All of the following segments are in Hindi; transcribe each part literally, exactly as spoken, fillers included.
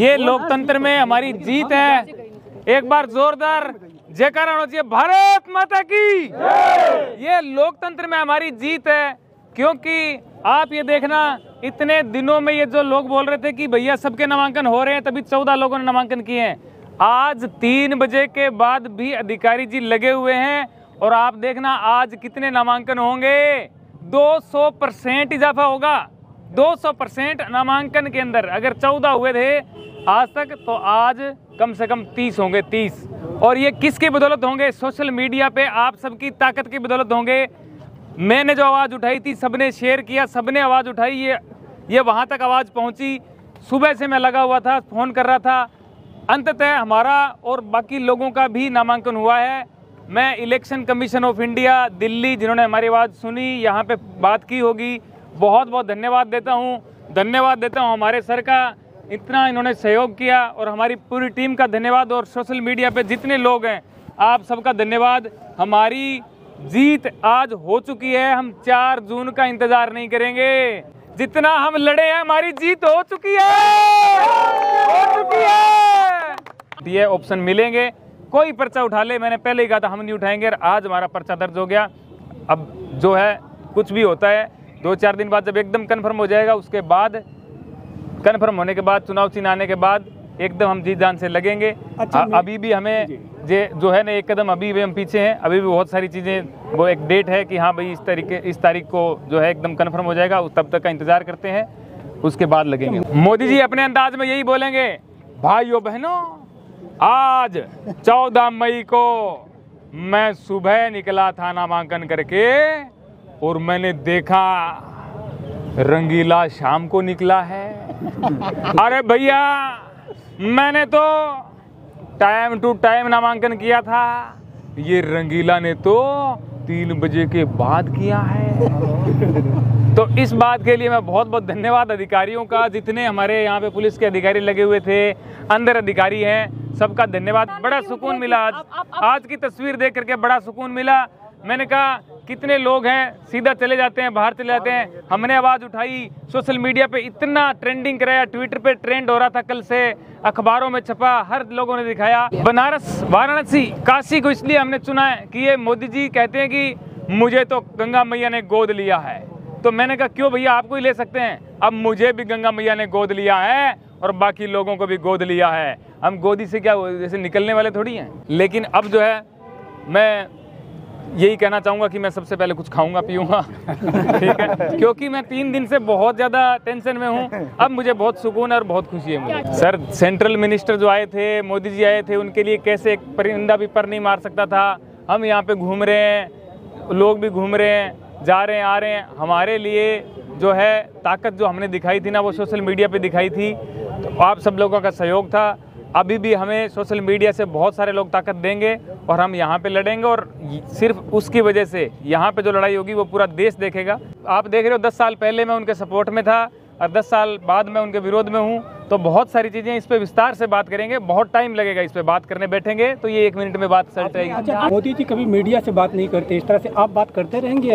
ये लोकतंत्र में हमारी जीत है। एक बार जोरदार जयकारा होना चाहिए, भारत माता की जय। ये लोकतंत्र में हमारी जीत है, क्योंकि आप ये देखना इतने दिनों में ये जो लोग बोल रहे थे कि भैया सबके नामांकन हो रहे हैं, तभी चौदह लोगों ने नामांकन किए हैं। आज तीन बजे के बाद भी अधिकारी जी लगे हुए हैं और आप देखना आज कितने नामांकन होंगे, दो सौ परसेंट इजाफा होगा। दो सौ परसेंट नामांकन के अंदर अगर चौदह हुए थे आज तक, तो आज कम से कम तीस होंगे, तीस। और ये किसकी बदौलत होंगे? सोशल मीडिया पे आप सबकी ताकत की बदौलत होंगे। मैंने जो आवाज़ उठाई थी, सबने शेयर किया, सबने आवाज़ उठाई, ये ये वहाँ तक आवाज़ पहुँची। सुबह से मैं लगा हुआ था, फ़ोन कर रहा था। अंततः हमारा और बाकी लोगों का भी नामांकन हुआ है। मैं election commission of India Delhi, जिन्होंने हमारी आवाज़ सुनी, यहाँ पे बात की होगी, बहुत बहुत धन्यवाद देता हूँ। धन्यवाद देता हूँ हमारे सर का, इतना इन्होंने सहयोग किया, और हमारी पूरी टीम का धन्यवाद, और सोशल मीडिया पे जितने लोग हैं आप सबका धन्यवाद। हमारी जीत आज हो चुकी है, हम चार जून का इंतज़ार नहीं करेंगे। जितना हम लड़े हैं हमारी जीत हो चुकी है, हो चुकी है। ये ऑप्शन मिलेंगे, कोई पर्चा उठा ले, मैंने पहले ही कहा था हम नहीं उठाएंगे। आज हमारा पर्चा दर्ज हो गया। अब जो है कुछ भी होता है, दो चार दिन बाद जब एकदम कन्फर्म हो जाएगा, उसके बाद कन्फर्म होने के बाद, चुनाव चिन्ह आने के बाद एकदम हम जीत जान से लगेंगे। अच्छा, अभी भी हमें जे जो है ना एक कदम अभी भी हम पीछे हैं, अभी भी बहुत सारी चीज़ें। वो एक डेट है कि हाँ भाई इस तरीके इस तारीख को जो है एकदम कन्फर्म हो जाएगा, तब तक का इंतज़ार करते हैं, उसके बाद लगेंगे। मोदी जी अपने अंदाज में यही बोलेंगे, भाइयों बहनों आज चौदह मई को मैं सुबह निकला था नामांकन करके, और मैंने देखा रंगीला शाम को निकला है। अरे भैया मैंने तो टाइम टू टाइम नामांकन किया था, ये रंगीला ने तो तीन बजे के बाद किया है। तो इस बात के लिए मैं बहुत बहुत धन्यवाद अधिकारियों का, जितने हमारे यहाँ पे पुलिस के अधिकारी लगे हुए थे, अंदर अधिकारी हैं, सबका धन्यवाद। बड़ा सुकून मिला आज, आज की तस्वीर देख करके बड़ा सुकून मिला। मैंने कहा कितने लोग हैं सीधा चले जाते हैं, बाहर चले जाते हैं। हमने आवाज़ उठाई, सोशल मीडिया पे इतना ट्रेंडिंग कराया, ट्विटर पे ट्रेंड हो रहा था कल से, अखबारों में छपा, हर लोगों ने दिखाया। बनारस, वाराणसी, काशी को इसलिए हमने चुना है कि ये मोदी जी कहते हैं कि मुझे तो गंगा मैया ने गोद लिया है। तो मैंने कहा क्यों भैया, आपको ही ले सकते हैं। अब मुझे भी गंगा मैया ने गोद लिया है और बाकी लोगों को भी गोद लिया है। हम गोदी से क्या जैसे निकलने वाले थोड़ी हैं। लेकिन अब जो है मैं यही कहना चाहूँगा कि मैं सबसे पहले कुछ खाऊंगा पीऊँगा, ठीक है, क्योंकि मैं तीन दिन से बहुत ज़्यादा टेंशन में हूँ। अब मुझे बहुत सुकून और बहुत खुशी है मुझे। सर, सेंट्रल मिनिस्टर जो आए थे, मोदी जी आए थे, उनके लिए कैसे एक परिंदा भी पर नहीं मार सकता था। हम यहाँ पे घूम रहे हैं, लोग भी घूम रहे हैं, जा रहे हैं, आ रहे हैं। हमारे लिए जो है ताकत जो हमने दिखाई थी ना, वो सोशल मीडिया पर दिखाई थी, तो आप सब लोगों का सहयोग था। अभी भी हमें सोशल मीडिया से बहुत सारे लोग ताकत देंगे और हम यहाँ पे लड़ेंगे, और सिर्फ उसकी वजह से यहाँ पे जो लड़ाई होगी वो पूरा देश देखेगा। आप देख रहे हो दस साल पहले मैं उनके सपोर्ट में था और दस साल बाद मैं उनके विरोध में हूँ। तो बहुत सारी चीज़ें इस पे विस्तार से बात करेंगे, बहुत टाइम लगेगा इस पे बात करने बैठेंगे, तो ये एक मिनट में बात चल जाएगी। मोदी जी कभी मीडिया से बात नहीं करते, इस तरह से आप बात करते रहेंगे?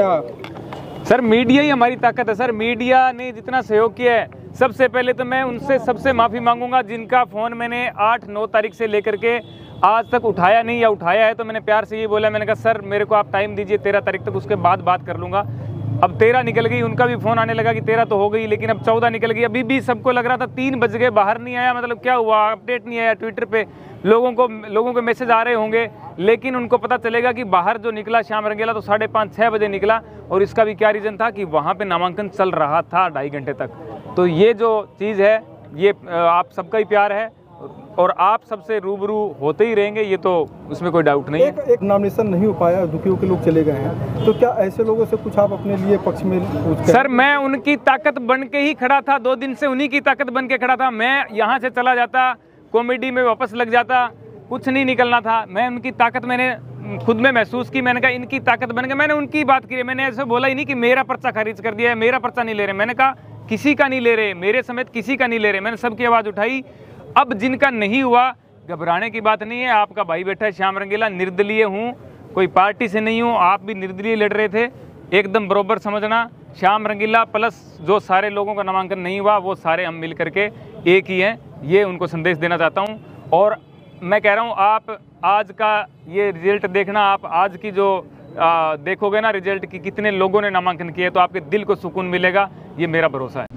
सर, मीडिया ही हमारी ताकत है। सर, मीडिया ने जितना सहयोग किया है, सबसे पहले तो मैं उनसे सबसे माफ़ी मांगूंगा जिनका फ़ोन मैंने आठ नौ तारीख से लेकर के आज तक उठाया नहीं, या उठाया है तो मैंने प्यार से ये बोला, मैंने कहा सर मेरे को आप टाइम दीजिए तेरह तारीख तक, उसके बाद बात कर लूँगा। अब तेरह निकल गई, उनका भी फ़ोन आने लगा कि तेरह तो हो गई, लेकिन अब चौदह निकल गई। अभी भी सबको लग रहा था तीन बज गए, बाहर नहीं आया, मतलब क्या हुआ, अपडेट नहीं आया। ट्विटर पे लोगों को लोगों के मैसेज आ रहे होंगे, लेकिन उनको पता चलेगा कि बाहर जो निकला श्याम रंगीला तो साढ़े पाँच छः बजे निकला, और इसका भी क्या रीज़न था कि वहाँ पर नामांकन चल रहा था ढाई घंटे तक। तो ये जो चीज़ है, ये आप सबका ही प्यार है, और आप सबसे रूबरू होते ही रहेंगे, ये तो उसमें कोई डाउट नहीं है। एक, एक नॉमिनेशन नहीं हो पाया, दुखी होकर लोग चले गए हैं, तो क्या ऐसे लोगों से कुछ आप अपने लिए पक्ष में? सर, मैं उनकी ताकत बन के ही खड़ा था, दो दिन से उन्हीं की ताकत बन के खड़ा था। मैं यहाँ से चला जाता, कॉमेडी में वापस लग जाता, कुछ नहीं निकलना था। मैं उनकी ताकत मैंने खुद में महसूस की, मैंने कहा इनकी ताकत बन के मैंने उनकी बात की। मैंने ऐसे बोला ही नहीं कि मेरा पर्चा खारिज कर दिया है, मेरा पर्चा नहीं ले रहे। मैंने कहा किसी का नहीं ले रहे, मेरे समेत किसी का नहीं ले रहे। मैंने सबकी आवाज़ उठाई। अब जिनका नहीं हुआ, घबराने की बात नहीं है, आपका भाई बैठा है श्याम रंगीला। निर्दलीय हूँ, कोई पार्टी से नहीं हूँ, आप भी निर्दलीय लड़ रहे थे, एकदम बरोबर समझना। श्याम रंगीला प्लस जो सारे लोगों का नामांकन नहीं हुआ, वो सारे हम मिल करके एक ही हैं। ये उनको संदेश देना चाहता हूँ। और मैं कह रहा हूँ आप आज का ये रिजल्ट देखना, आप आज की जो आ, देखोगे ना रिजल्ट कि कितने लोगों ने नामांकन किया, तो आपके दिल को सुकून मिलेगा, ये मेरा भरोसा है।